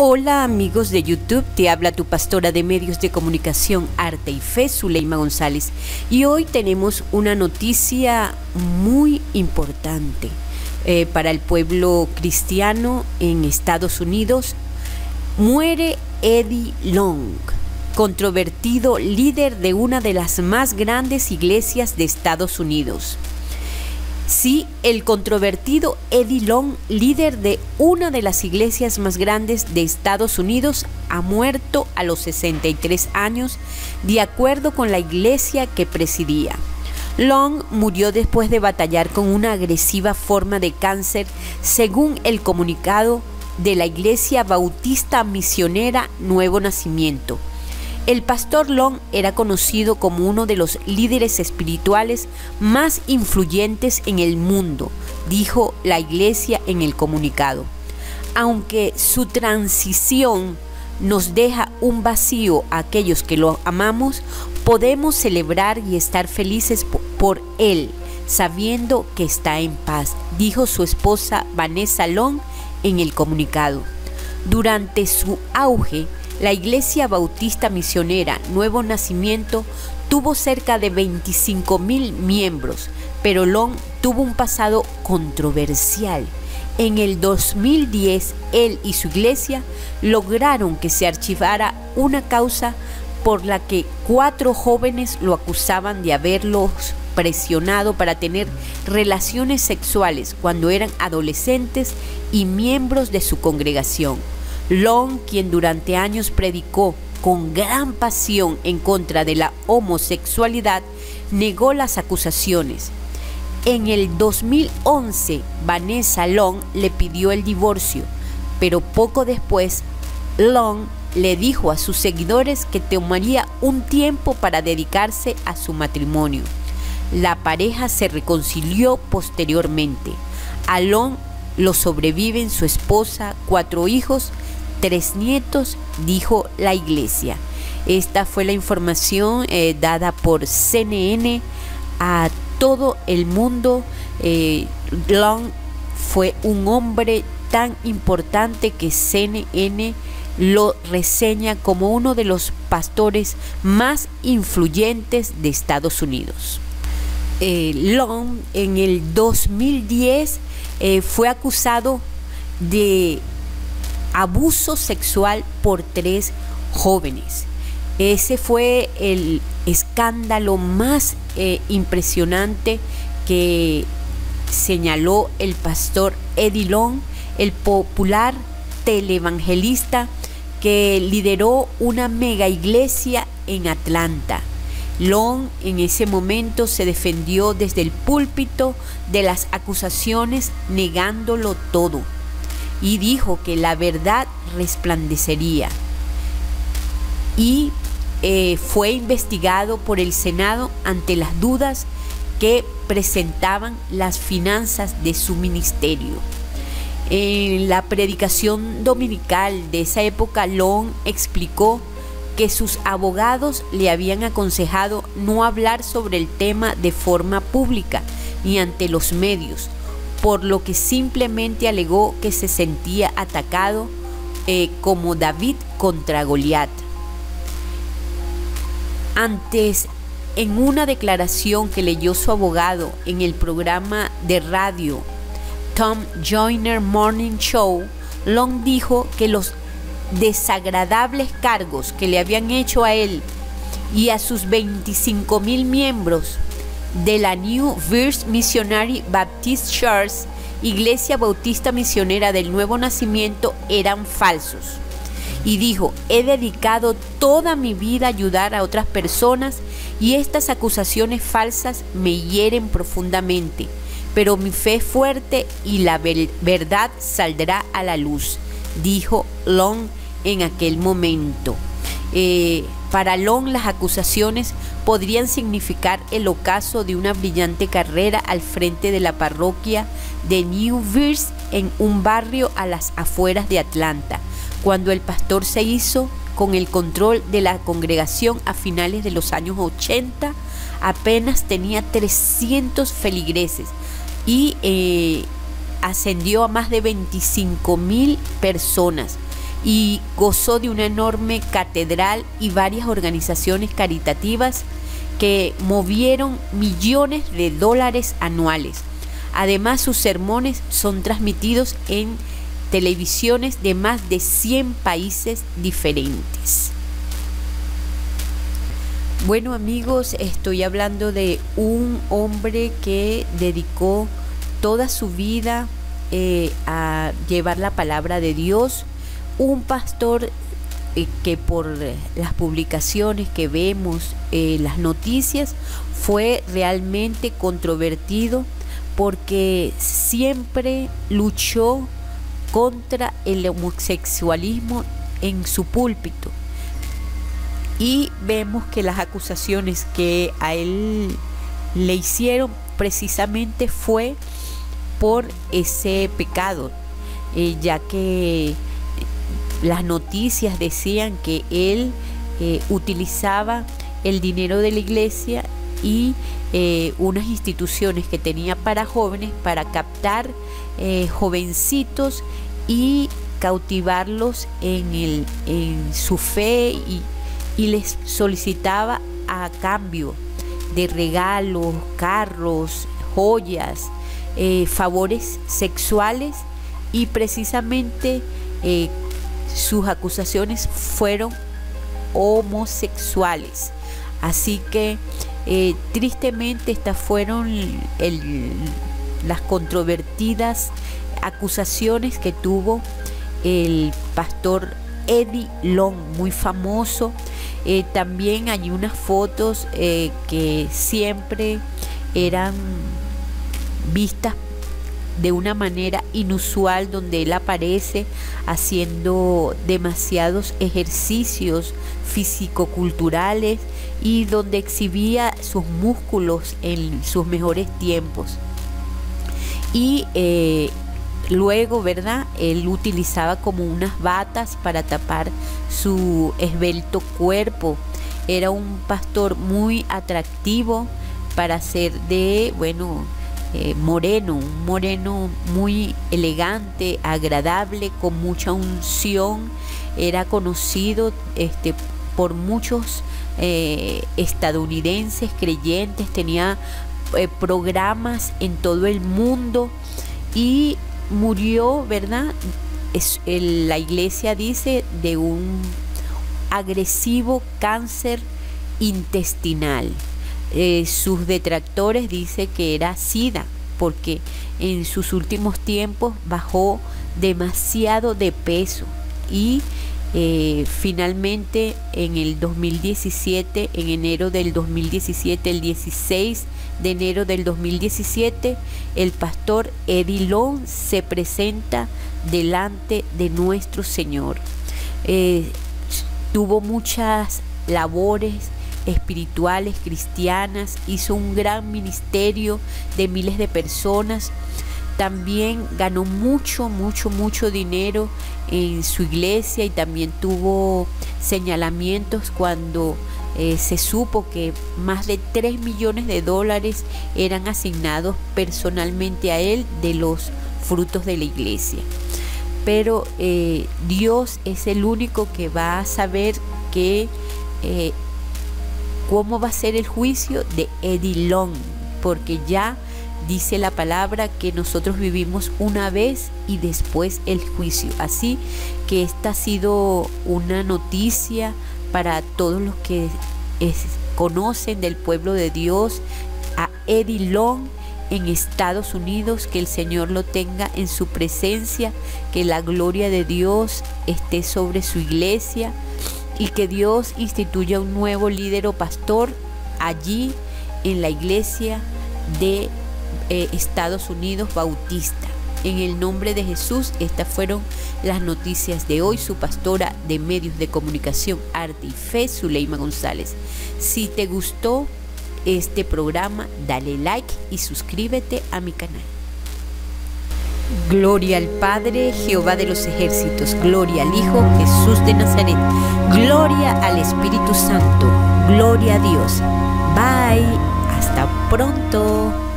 Hola amigos de YouTube, te habla tu pastora de medios de comunicación, arte y fe, Zuleima González. Y hoy tenemos una noticia muy importante para el pueblo cristiano en Estados Unidos. Muere Eddie Long, controvertido líder de una de las más grandes iglesias de Estados Unidos. Sí, el controvertido Eddie Long, líder de una de las iglesias más grandes de Estados Unidos, ha muerto a los 63 años, de acuerdo con la iglesia que presidía. Long murió después de batallar con una agresiva forma de cáncer, según el comunicado de la Iglesia Bautista Misionera Nuevo Nacimiento. El pastor Long era conocido como uno de los líderes espirituales más influyentes en el mundo, dijo la iglesia en el comunicado. Aunque su transición nos deja un vacío a aquellos que lo amamos, podemos celebrar y estar felices por él, sabiendo que está en paz, dijo su esposa Vanessa Long en el comunicado. Durante su auge, la Iglesia Bautista Misionera Nuevo Nacimiento tuvo cerca de 25,000 miembros, pero Long tuvo un pasado controversial. En el 2010, él y su iglesia lograron que se archivara una causa por la que 4 jóvenes lo acusaban de haberlos presionado para tener relaciones sexuales cuando eran adolescentes y miembros de su congregación. Long, quien durante años predicó con gran pasión en contra de la homosexualidad, negó las acusaciones. En el 2011, Vanessa Long le pidió el divorcio, pero poco después, Long le dijo a sus seguidores que tomaría un tiempo para dedicarse a su matrimonio. La pareja se reconcilió posteriormente. A Long lo sobreviven su esposa, 4 hijos, 3 nietos, dijo la iglesia. Esta fue la información dada por CNN a todo el mundo. Long fue un hombre tan importante que CNN lo reseña como uno de los pastores más influyentes de Estados Unidos. Long en el 2010 fue acusado de abuso sexual por 3 jóvenes. Ese fue el escándalo más impresionante que señaló el pastor Eddie Long, el popular televangelista que lideró una mega iglesia en Atlanta. Long en ese momento se defendió desde el púlpito de las acusaciones, negándolo todo, y dijo que la verdad resplandecería. Y fue investigado por el Senado ante las dudas que presentaban las finanzas de su ministerio. En la predicación dominical de esa época, Long explicó que sus abogados le habían aconsejado no hablar sobre el tema de forma pública ni ante los medios, por lo que simplemente alegó que se sentía atacado como David contra Goliat. Antes, en una declaración que leyó su abogado en el programa de radio Tom Joyner Morning Show, Long dijo que los desagradables cargos que le habían hecho a él y a sus 25,000 miembros de la New Birth Missionary Baptist Church, Iglesia Bautista Misionera del Nuevo Nacimiento, eran falsos. Y dijo: he dedicado toda mi vida a ayudar a otras personas y estas acusaciones falsas me hieren profundamente, pero mi fe es fuerte y la verdad saldrá a la luz, dijo Long en aquel momento. Para Long, las acusaciones podrían significar el ocaso de una brillante carrera al frente de la parroquia de New Birth, en un barrio a las afueras de Atlanta, cuando el pastor se hizo con el control de la congregación a finales de los años 80. Apenas tenía 300 feligreses y ascendió a más de 25,000 personas. y gozó de una enorme catedral y varias organizaciones caritativas que movieron millones de dólares anuales. Además, sus sermones son transmitidos en televisiones de más de 100 países diferentes. Bueno, amigos, estoy hablando de un hombre que dedicó toda su vida a llevar la palabra de Dios, un pastor que por las publicaciones que vemos, las noticias, fue realmente controvertido porque siempre luchó contra el homosexualismo en su púlpito. Y vemos que las acusaciones que a él le hicieron precisamente fue por ese pecado, ya que las noticias decían que él utilizaba el dinero de la iglesia y unas instituciones que tenía para jóvenes para captar jovencitos y cautivarlos en su fe, y les solicitaba a cambio de regalos, carros, joyas, favores sexuales, y precisamente sus acusaciones fueron homosexuales. Así que tristemente estas fueron las controvertidas acusaciones que tuvo el pastor Eddie Long, muy famoso. También hay unas fotos que siempre eran vistas de una manera inusual, donde él aparece haciendo demasiados ejercicios físico-culturales y donde exhibía sus músculos en sus mejores tiempos. Y luego, ¿verdad?, él utilizaba como unas batas para tapar su esbelto cuerpo. Era un pastor muy atractivo para ser de, bueno, moreno, un moreno muy elegante, agradable, con mucha unción. Era conocido por muchos estadounidenses creyentes, tenía programas en todo el mundo, y murió, ¿verdad? La iglesia dice de un agresivo cáncer intestinal. Sus detractores dicen que era SIDA, porque en sus últimos tiempos bajó demasiado de peso, y finalmente en el 2017, en enero del 2017, el 16 de enero del 2017, el pastor Eddie Long se presenta delante de nuestro Señor. Tuvo muchas labores espirituales, cristianas, hizo un gran ministerio de miles de personas. También ganó mucho dinero en su iglesia, y también tuvo señalamientos cuando se supo que más de 3 millones de dólares eran asignados personalmente a él de los frutos de la iglesia. Pero Dios es el único que va a saber que cómo va a ser el juicio de Eddie Long, porque ya dice la palabra que nosotros vivimos una vez y después el juicio. Así que esta ha sido una noticia para todos los que conocen del pueblo de Dios a Eddie Long en Estados Unidos. Que el Señor lo tenga en su presencia, que la gloria de Dios esté sobre su iglesia, y que Dios instituya un nuevo líder o pastor allí en la iglesia de Estados Unidos Bautista. En el nombre de Jesús, estas fueron las noticias de hoy. Su pastora de medios de comunicación, arte y fe, Zuleima González. Si te gustó este programa, dale like y suscríbete a mi canal. Gloria al Padre, Jehová de los ejércitos. Gloria al Hijo, Jesús de Nazaret. Gloria al Espíritu Santo. Gloria a Dios. Bye. Hasta pronto.